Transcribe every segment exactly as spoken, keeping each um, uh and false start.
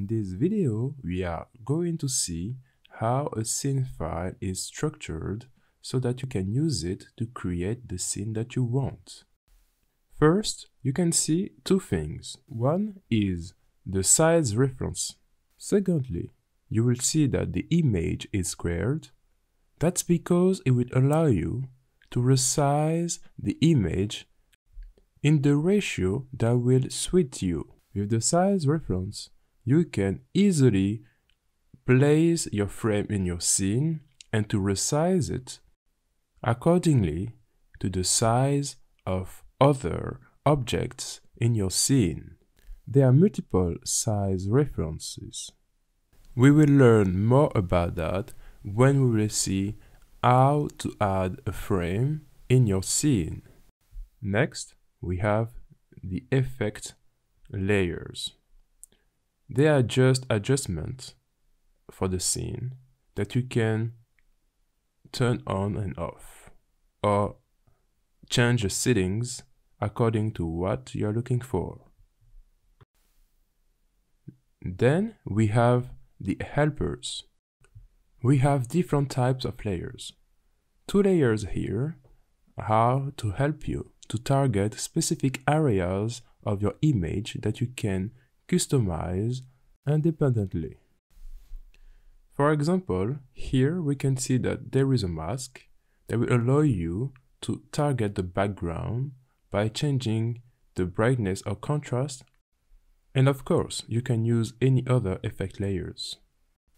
In this video, we are going to see how a scene file is structured so that you can use it to create the scene that you want. First, you can see two things. One is the size reference. Secondly, you will see that the image is squared. That's because it will allow you to resize the image in the ratio that will suit you. With the size reference, you can easily place your frame in your scene and to resize it accordingly to the size of other objects in your scene. There are multiple size references. We will learn more about that when we will see how to add a frame in your scene. Next, we have the effect layers. They are just adjustments for the scene that you can turn on and off or change the settings according to what you're looking for. Then we have the helpers. We have different types of layers. Two layers here are to help you to target specific areas of your image that you can customize independently. For example, here we can see that there is a mask that will allow you to target the background by changing the brightness or contrast. And of course, you can use any other effect layers.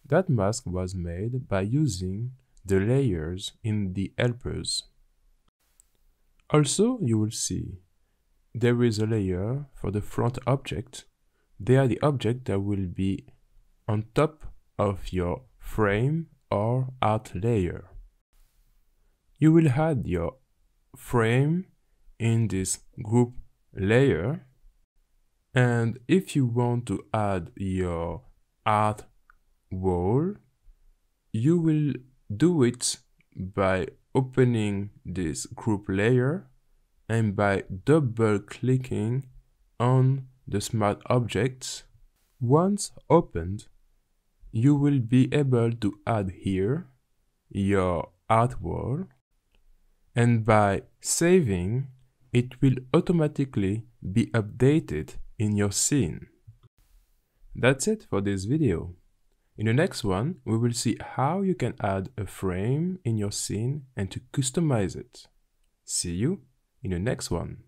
That mask was made by using the layers in the helpers. Also, you will see there is a layer for the front object. They are the object that will be on top of your frame or art layer. You will add your frame in this group layer, and if you want to add your art wall, you will do it by opening this group layer and by double clicking on the smart objects. Once opened, you will be able to add here your art wall, and by saving, it will automatically be updated in your scene. That's it for this video. In the next one, we will see how you can add a frame in your scene and to customize it. See you in the next one.